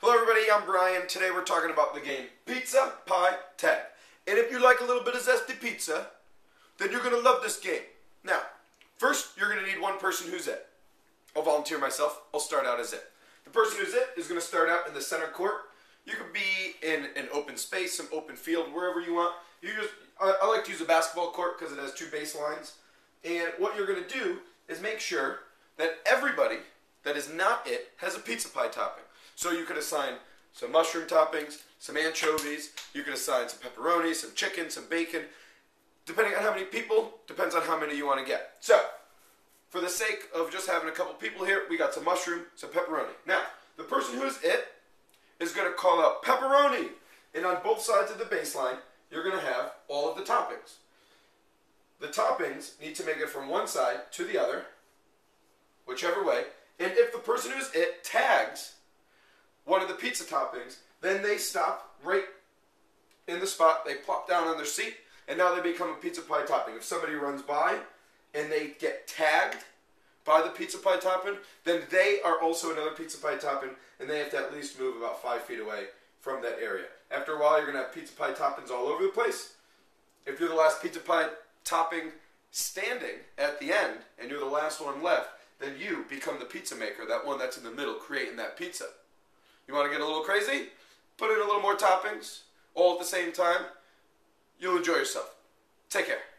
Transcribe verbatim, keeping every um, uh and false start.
Hello everybody, I'm Bryan. Today we're talking about the game Pizza Pie Tag. And if you like a little bit of zesty pizza, then you're going to love this game. Now, first you're going to need one person who's it. I'll volunteer myself. I'll start out as it. The person who's it is going to start out in the center court. You could be in an open space, some open field, wherever you want. You just I, I like to use a basketball court because it has two baselines. And what you're going to do is make sure that everybody that is not it has a pizza pie topping. So you could assign some mushroom toppings, some anchovies, you could assign some pepperoni, some chicken, some bacon. Depending on how many people, depends on how many you want to get. So, for the sake of just having a couple people here, we got some mushroom, some pepperoni. Now, the person who's it is going to call out pepperoni. And on both sides of the baseline, you're going to have all of the toppings. The toppings need to make it from one side to the other, whichever way. And if the person who's it tags one of the pizza toppings, then they stop right in the spot, they plop down on their seat, and now they become a pizza pie topping. If somebody runs by and they get tagged by the pizza pie topping, then they are also another pizza pie topping, and they have to at least move about five feet away from that area. After a while, you're going to have pizza pie toppings all over the place. If you're the last pizza pie topping standing at the end, and you're the last one left, then you become the pizza maker, that one that's in the middle creating that pizza. You want to get a little crazy? Put in a little more toppings, all at the same time. You'll enjoy yourself. Take care.